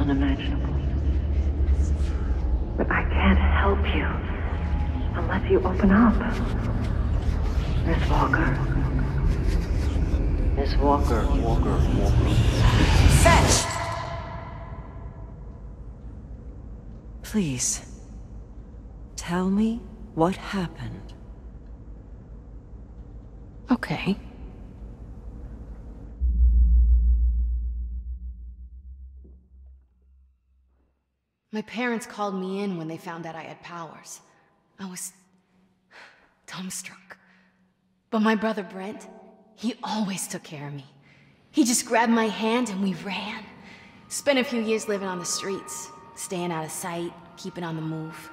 unimaginable. But I can't help you unless you open up. Miss Walker. Miss Walker. Fetch! Please, tell me what happened. Okay. My parents called me in when they found out I had powers. I was dumbstruck. But my brother Brent, he always took care of me. He just grabbed my hand and we ran. Spent a few years living on the streets, staying out of sight, keeping on the move.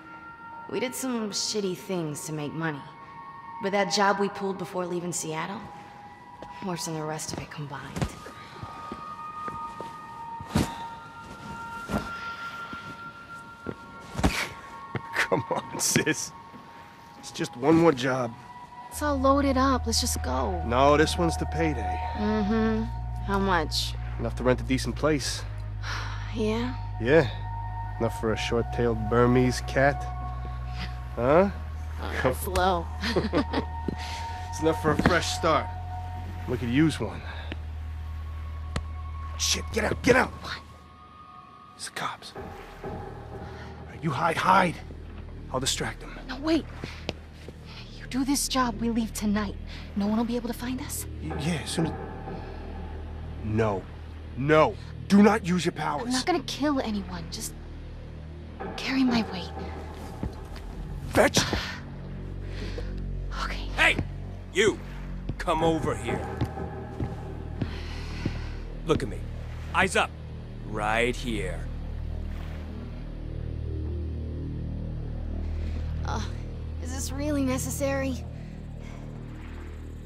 We did some shitty things to make money. But that job we pulled before leaving Seattle, worse than the rest of it combined. Come on, sis. It's just one more job. It's all loaded up. Let's just go. No, this one's the payday. Mm-hmm. How much? Enough to rent a decent place. Yeah? Yeah. Enough for a short-tailed Burmese cat. Huh? That's low. It's enough for a fresh start. We could use one. Shit, get out, get out! What? It's the cops. You hide, hide. I'll distract them. No, wait. You do this job, we leave tonight. No one will be able to find us? Yeah, as soon as... No. No. Do not use your powers. I'm not gonna kill anyone. Just... carry my weight. Fetch! Okay. Hey! You! Come over here. Look at me. Eyes up. Right here. Is this really necessary?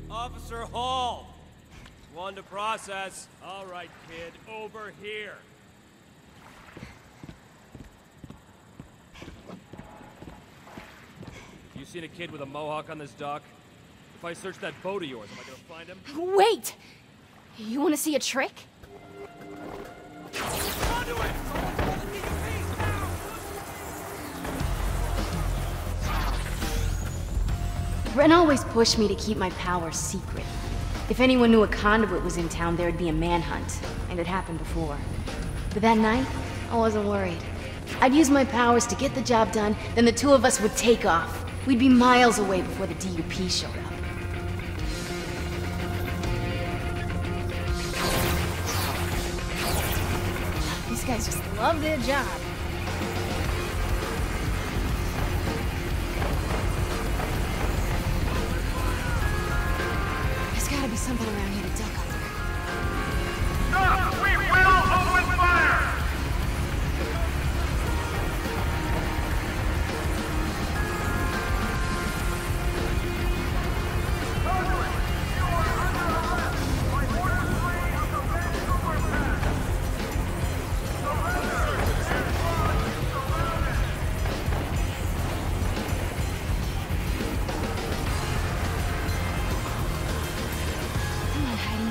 Officer Hall! One to process. All right, kid. Over here. You seen a kid with a mohawk on this dock? If I search that boat of yours, am I gonna find him? Wait! You wanna see a trick? Onto it! Brent always pushed me to keep my powers secret. If anyone knew a conduit was in town, there'd be a manhunt, and it happened before. But that night, I wasn't worried. I'd use my powers to get the job done, then the two of us would take off. We'd be miles away before the DUP showed up. These guys just love their job. Something around here to duck under. Stop! We will open fire! You are under arrest! By order three of the Red Superpack! Surrender!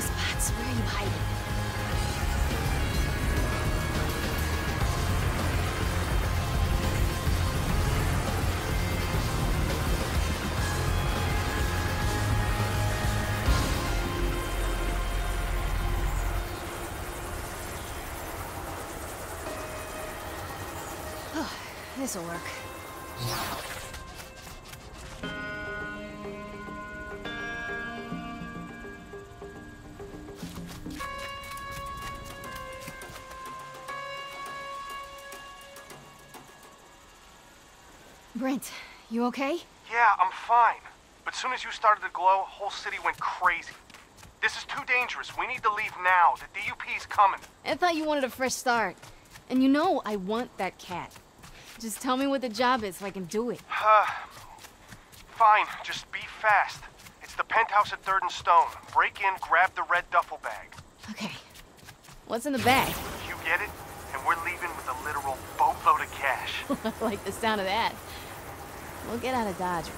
Spots, where are you hiding? Oh, this'll work. Brent, you okay? Yeah, I'm fine. But as soon as you started to glow, whole city went crazy. This is too dangerous. We need to leave now. The DUP's coming. I thought you wanted a fresh start. And you know I want that cat. Just tell me what the job is so I can do it. Fine. Just be fast. It's the penthouse at 3rd and Stone. Break in, grab the red duffel bag. Okay. What's in the bag? You get it? And we're leaving with a literal boatload of cash. I like the sound of that. We'll get out of Dodge, bro.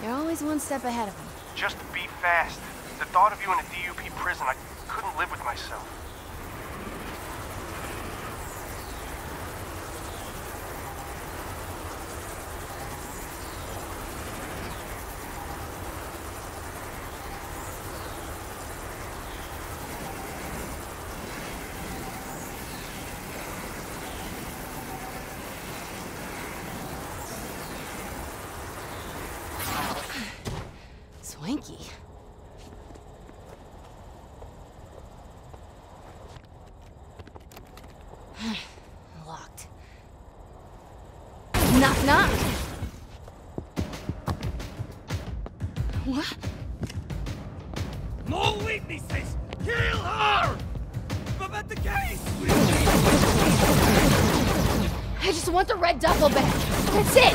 You're always one step ahead of me. Just be fast. The thought of you in a DUP prison, I couldn't live with myself. lucky. Locked. Knock, knock! What? No witnesses! Kill her! But the case! I just want the red duffel bag. That's it!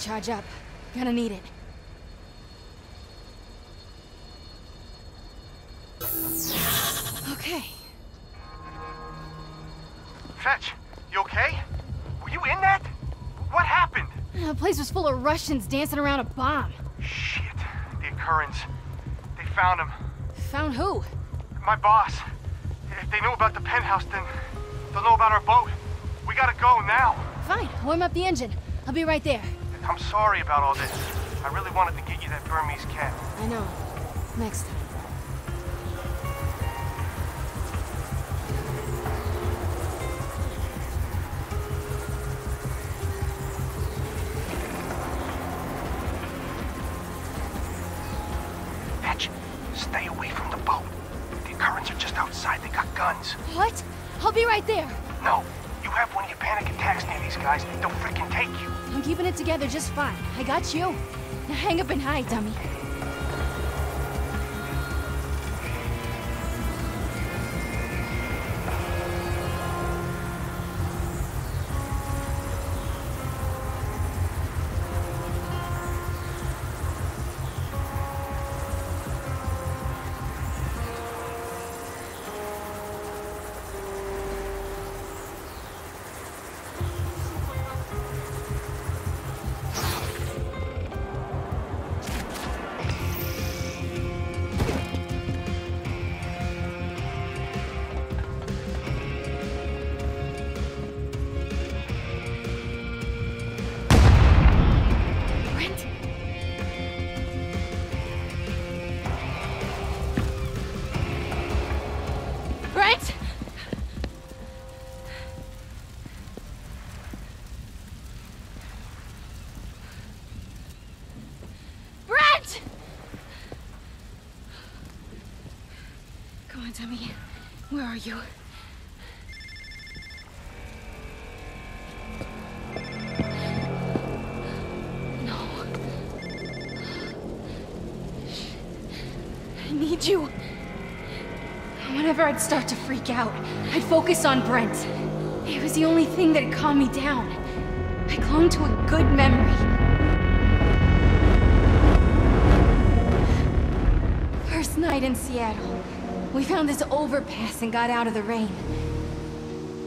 Charge up. Gonna need it. Okay. Fetch, you okay? Were you in that? What happened? The place was full of Russians dancing around a bomb. Shit. The occurrence. They found him. Found who? My boss. If they know about the penthouse, then they'll know about our boat. We gotta go now. Fine. Warm up the engine. I'll be right there. I'm sorry about all this. I really wanted to get you that Burmese cat. I know. Next time. Fetch, stay away from the boat. The currents are just outside. They got guns. What? I'll be right there. No. You have one of your panic attacks near these guys. They'll freaking take you. I'm keeping it together just fine. I got you. Now hang up and hide, dummy. Dummy, where are you? No. I need you. Whenever I'd start to freak out, I'd focus on Brent. It was the only thing that calmed me down. I clung to a good memory. First night in Seattle. We found this overpass and got out of the rain.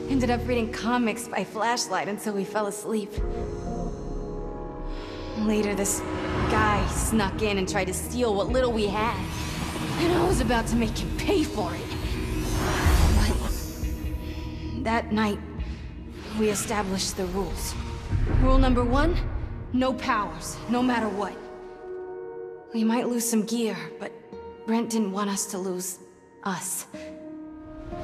Ended up reading comics by flashlight until we fell asleep. Later, this guy snuck in and tried to steal what little we had. And I was about to make him pay for it. But that night, we established the rules. Rule number one, no powers, no matter what. We might lose some gear, but Brent didn't want us to lose us. I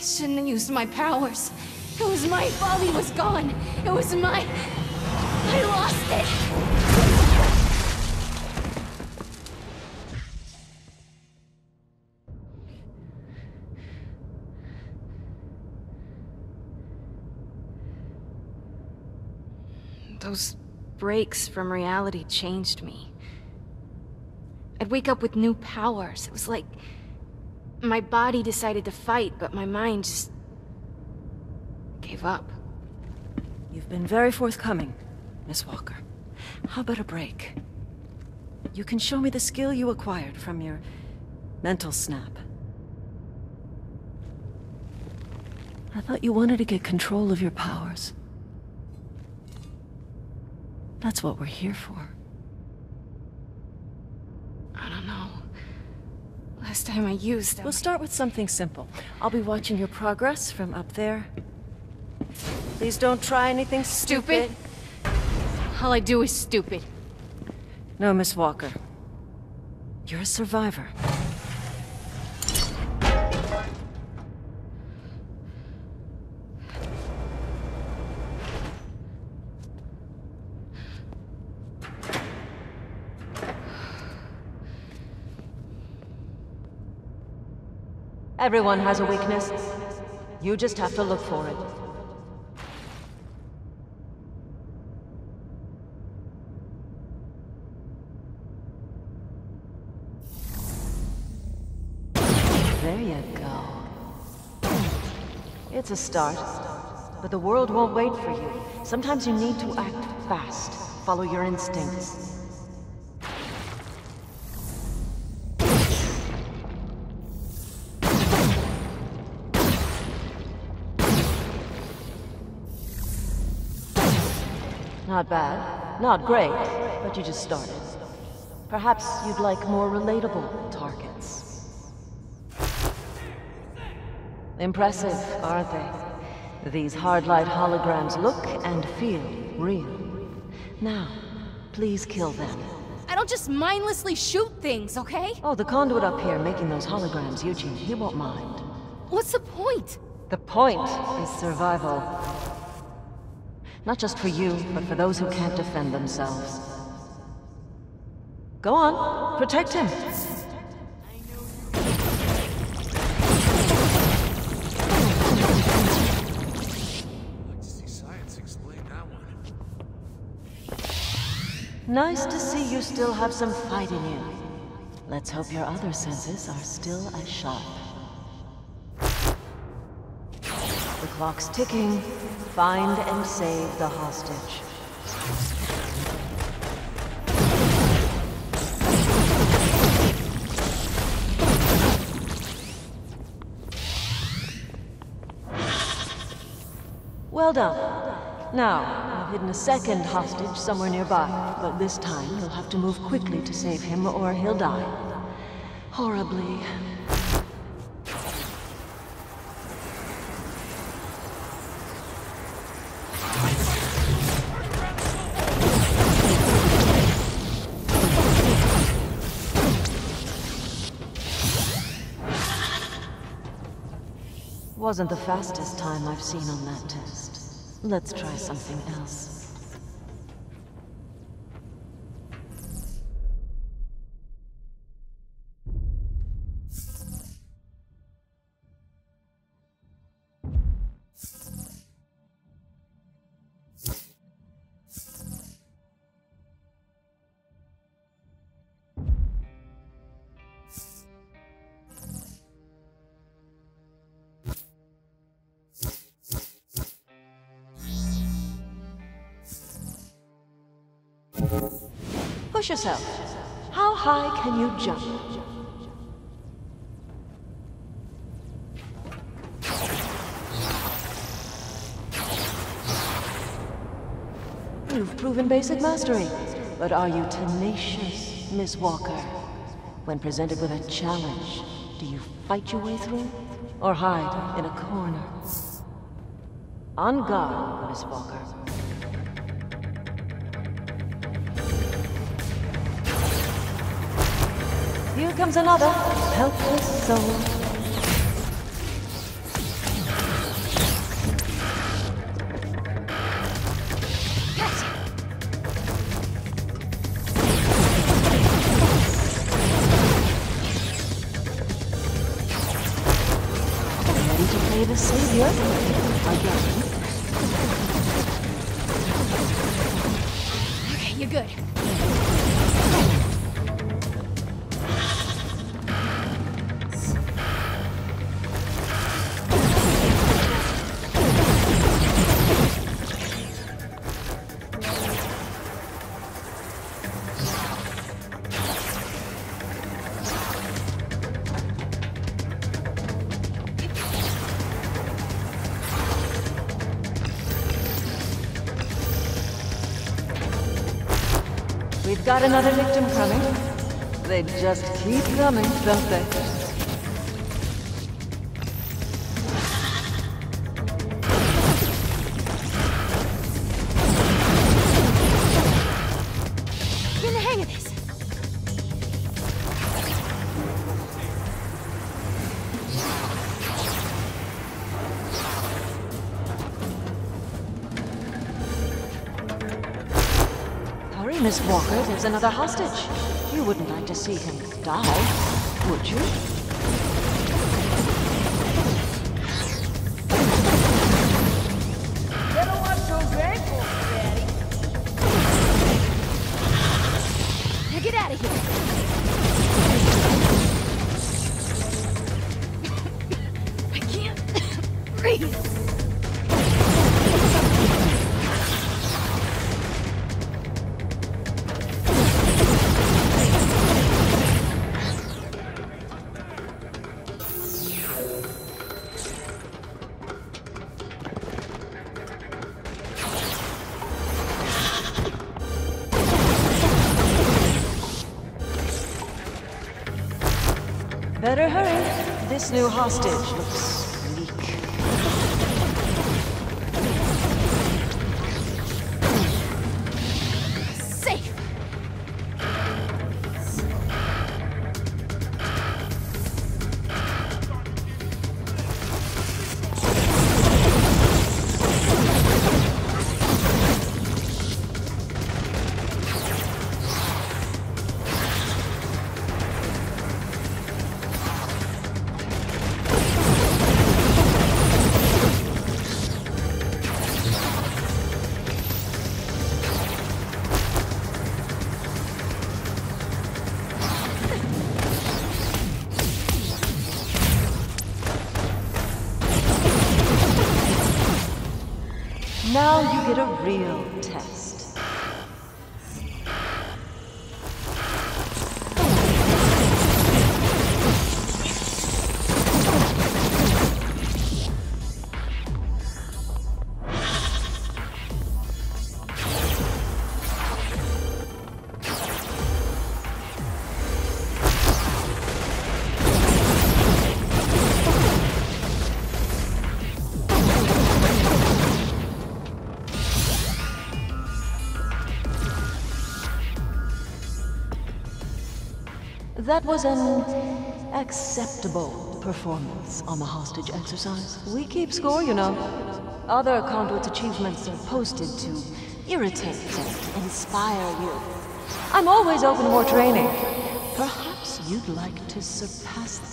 shouldn't have used my powers. It was my fault he was gone. It was my... I lost it! Those breaks from reality changed me. I'd wake up with new powers. It was like my body decided to fight, but my mind just gave up. You've been very forthcoming, Miss Walker. How about a break? You can show me the skill you acquired from your mental snap. I thought you wanted to get control of your powers. That's what we're here for. I don't know. Last time I used them. We'll start with something simple. I'll be watching your progress from up there. Please don't try anything stupid. All I do is stupid. No, Miss Walker. You're a survivor. Everyone has a weakness. You just have to look for it. There you go. It's a start, but the world won't wait for you. Sometimes you need to act fast. Follow your instincts. Not bad, not great, but you just started. Perhaps you'd like more relatable targets. Impressive, aren't they? These hard light holograms look and feel real. Now, please kill them. I don't just mindlessly shoot things, okay? Oh, the conduit up here making those holograms, Eugene, he won't mind. What's the point? The point is survival. Not just for you, but for those who can't defend themselves. Go on, protect him! I'd like to see science explain that one. Nice to see you still have some fight in you. Let's hope your other senses are still as sharp. The clock's ticking. Find and save the hostage. Well done. Now, I've hidden a second hostage somewhere nearby, but this time you'll have to move quickly to save him or he'll die. Horribly. Wasn't the fastest time I've seen on that test. Let's try something else. Push yourself. How high can you jump? You've proven basic mastery, but are you tenacious, Miss Walker? When presented with a challenge, do you fight your way through or hide in a corner? On guard, Miss Walker. Here comes another helpless soul. Yes. Ready to play the savior again? Okay, you're good. We've got another victim coming. They just keep coming, don't they? Get in the hang of this. Hurry, Miss Walker. There's another hostage. You wouldn't like to see him die, would you? Better hurry. This new hostage looks weak. Safe! Now you get a real test. That was an acceptable performance on the hostage exercise. We keep score, you know. Other conduit's achievements are posted to irritate and inspire you. I'm always open to more training. Perhaps you'd like to surpass them.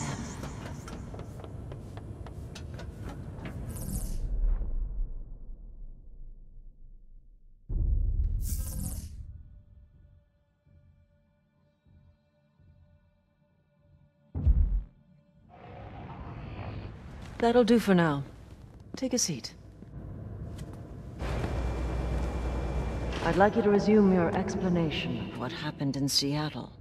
That'll do for now. Take a seat. I'd like you to resume your explanation of what happened in Seattle.